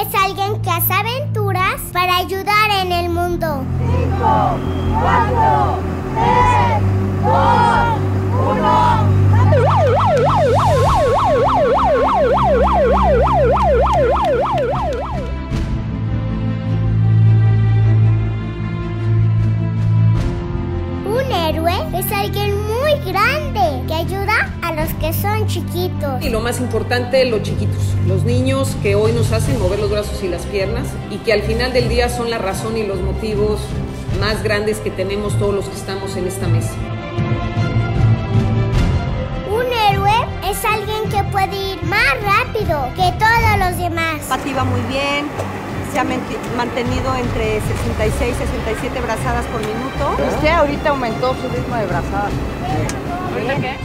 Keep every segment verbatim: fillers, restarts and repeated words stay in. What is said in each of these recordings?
es alguien que hace aventuras para ayudar en el mundo. cinco, cuatro, tres, dos, uno. Un héroe es alguien muy grande que ayuda a los que son chiquitos. Y lo más importante, los chiquitos, los niños que hoy nos hacen mover los brazos y las piernas y que al final del día son la razón y los motivos más grandes que tenemos todos los que estamos en esta mesa. Es alguien que puede ir más rápido que todos los demás. Pati va muy bien, se ha mantenido entre sesenta y seis y sesenta y siete brazadas por minuto. Usted ahorita aumentó su ritmo de brazadas. ¿Ahorita qué?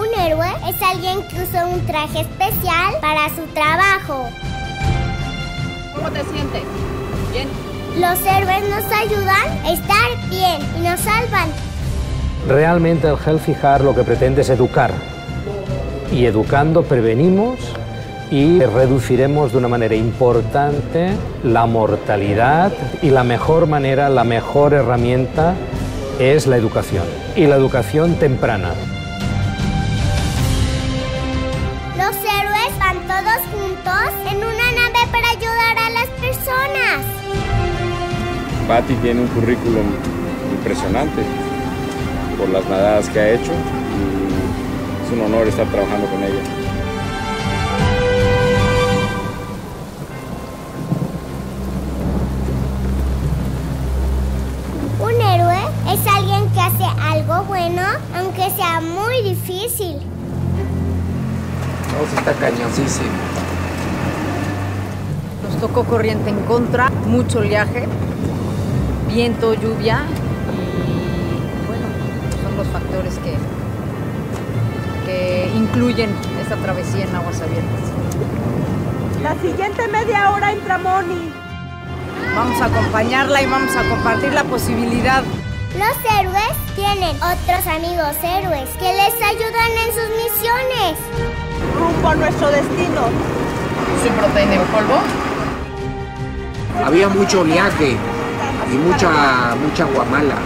Un héroe es alguien que usa un traje especial para su trabajo. ¿Cómo te sientes? ¿Bien? Los héroes nos ayudan a estar bien y nos salvan. Realmente el Healthy Heart lo que pretende es educar. Y educando prevenimos y reduciremos de una manera importante la mortalidad, y la mejor manera, la mejor herramienta es la educación, y la educación temprana. Los héroes van todos juntos en una nave para ayudar a las personas. Pati tiene un currículum impresionante por las nadadas que ha hecho. Es un honor estar trabajando con ella. Un héroe es alguien que hace algo bueno, aunque sea muy difícil. No, se está cañoncísimo. Nos tocó corriente en contra, mucho oleaje, viento, lluvia y bueno, son los factores que... que incluyen esta travesía en aguas abiertas. La siguiente media hora entra Moni. Vamos a acompañarla y vamos a compartir la posibilidad. Los héroes tienen otros amigos héroes que les ayudan en sus misiones. Rumbo a nuestro destino. ¿Su proteína en polvo? Había mucho oleaje y mucha, mucha guamala,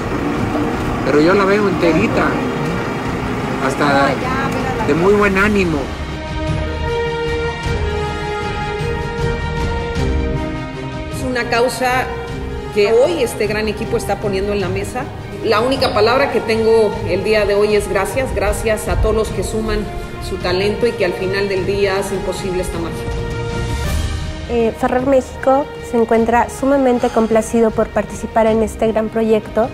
pero yo la veo enterita. Hasta de muy buen ánimo. Es una causa que hoy este gran equipo está poniendo en la mesa. La única palabra que tengo el día de hoy es gracias. Gracias a todos los que suman su talento y que al final del día hacen posible esta magia. Eh, Ferrer México se encuentra sumamente complacido por participar en este gran proyecto.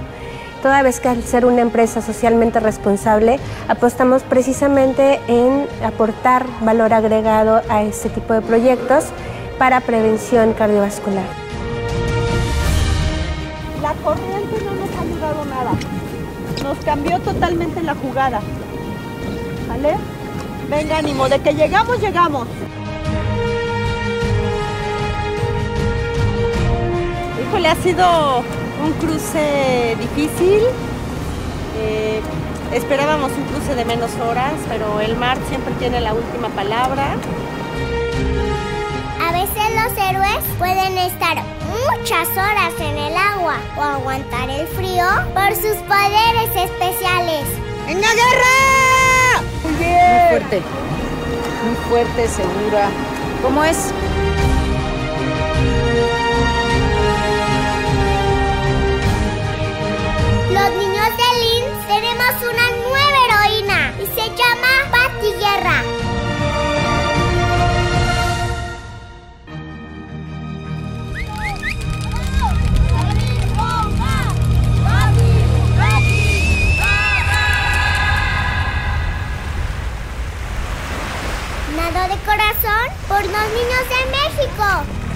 Toda vez que al ser una empresa socialmente responsable, apostamos precisamente en aportar valor agregado a este tipo de proyectos para prevención cardiovascular. La corriente no nos ha ayudado nada, nos cambió totalmente la jugada, ¿vale? Venga, ánimo, de que llegamos, llegamos. Híjole, ha sido un cruce difícil, eh, esperábamos un cruce de menos horas, pero el mar siempre tiene la última palabra. A veces los héroes pueden estar muchas horas en el agua o aguantar el frío por sus poderes especiales. ¡En la guerra! Muy bien. Muy fuerte, muy fuerte, segura. ¿Cómo es? Los niños de Lynn tenemos una nueva heroína y se llama Patricia Guerra. Nado de corazón por los niños de México.